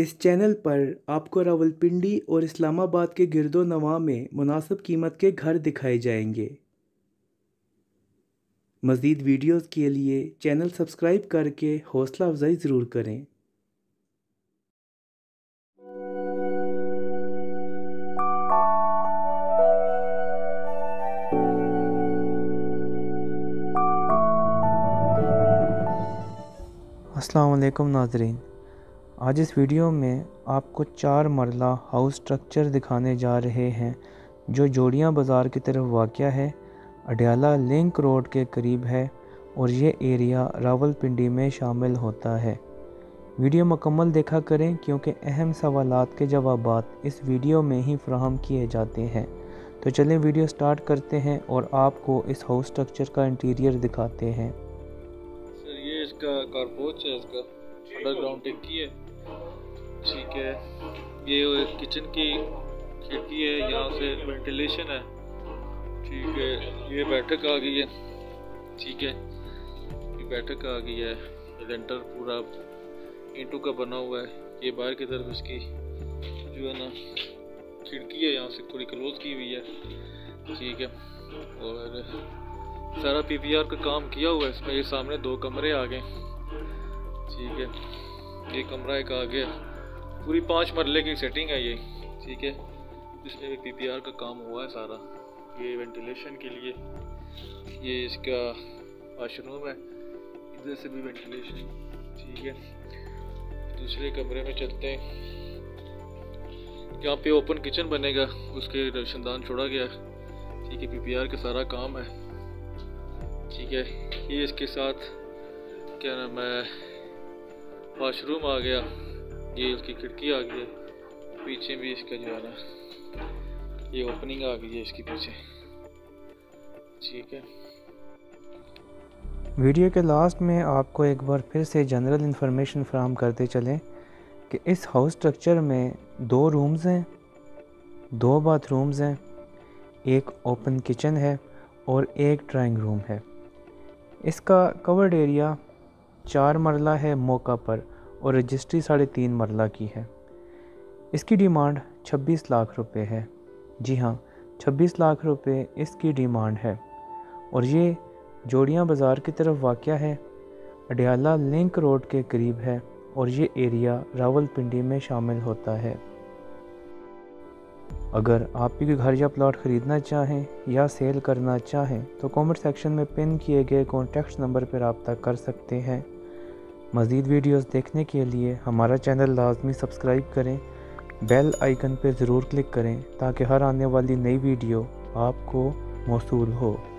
इस चैनल पर आपको रावलपिंडी और इस्लामाबाद के गिरदो नवा में मुनासिब कीमत के घर दिखाए जाएंगे। मज़ीद वीडियोस के लिए चैनल सब्सक्राइब करके हौसला अफजाई ज़रूर करें। अस्सलाम वालेकुम नाजरीन, आज इस वीडियो में आपको 4 मरला हाउस स्ट्रक्चर दिखाने जा रहे हैं जो जोड़ियाँ बाज़ार की तरफ वाक़या है। अड्याला लिंक रोड के करीब है और ये एरिया रावलपिंडी में शामिल होता है। वीडियो मुकम्मल देखा करें क्योंकि अहम सवालात के जवाबात इस वीडियो में ही फ्राहम किए जाते हैं। तो चलें वीडियो स्टार्ट करते हैं और आपको इस हाउस स्ट्रक्चर का इंटीरियर दिखाते हैं। सर ये इसका कारपोच है, इसका अंडरग्राउंड टंकी है, ठीक है। ये किचन की खिड़की है, यहाँ से वेंटिलेशन है, ठीक है। ये बैठक आ गई है, ठीक है, ये बैठक आ गई है। लेंटर पूरा ईंटों का बना हुआ है। ये बाहर की तरफ इसकी जो है ना खिड़की है, यहाँ से थोड़ी क्लोज की हुई है, ठीक है। और सारा पीवीआर का काम किया हुआ है इसमें। ये सामने 2 कमरे आ गए, ठीक है। ये कमरा एक आ गया, पूरी 5 मरले की सेटिंग है ये, ठीक है। इसमें भी पीवीआर का काम हुआ है सारा। ये वेंटिलेशन के लिए ये इसका वाशरूम है, इधर से भी वेंटिलेशन, ठीक है। दूसरे कमरे में चलते हैं। यहाँ पे ओपन किचन बनेगा, उसके रोशनदान छोड़ा गया है, ठीक है। पीपीआर का सारा काम है, ठीक है। ये इसके साथ क्या नाम है वाशरूम आ गया, ये उसकी खिड़की आ गई है, पीछे भी इसका जो है ना ये ओपनिंग आ गई है इसके पीछे, ठीक है। वीडियो के लास्ट में आपको एक बार फिर से जनरल इन्फॉर्मेशन फ्राहम करते चलें कि इस हाउस स्ट्रक्चर में 2 रूम्स हैं, 2 बाथरूम्स हैं, एक ओपन किचन है और एक ड्राइंग रूम है। इसका कवर्ड एरिया 4 मरला है मौका पर और रजिस्ट्री 3.5 मरला की है। इसकी डिमांड 26 लाख रुपए है। जी हाँ, 26 लाख रुपए इसकी डिमांड है। और ये जोड़ियाँ बाज़ार की तरफ वाक़या है, अड्याला लिंक रोड के करीब है और ये एरिया रावलपिंडी में शामिल होता है। अगर आप भी कोई घर या प्लॉट ख़रीदना चाहें या सेल करना चाहें तो कमेंट सेक्शन में पिन किए गए कॉन्टैक्ट नंबर पर रब्ता कर सकते हैं। मज़ीद वीडियोस देखने के लिए हमारा चैनल लाजमी सब्सक्राइब करें, बेल आइकन पर ज़रूर क्लिक करें ताकि हर आने वाली नई वीडियो आपको मौसूल हो।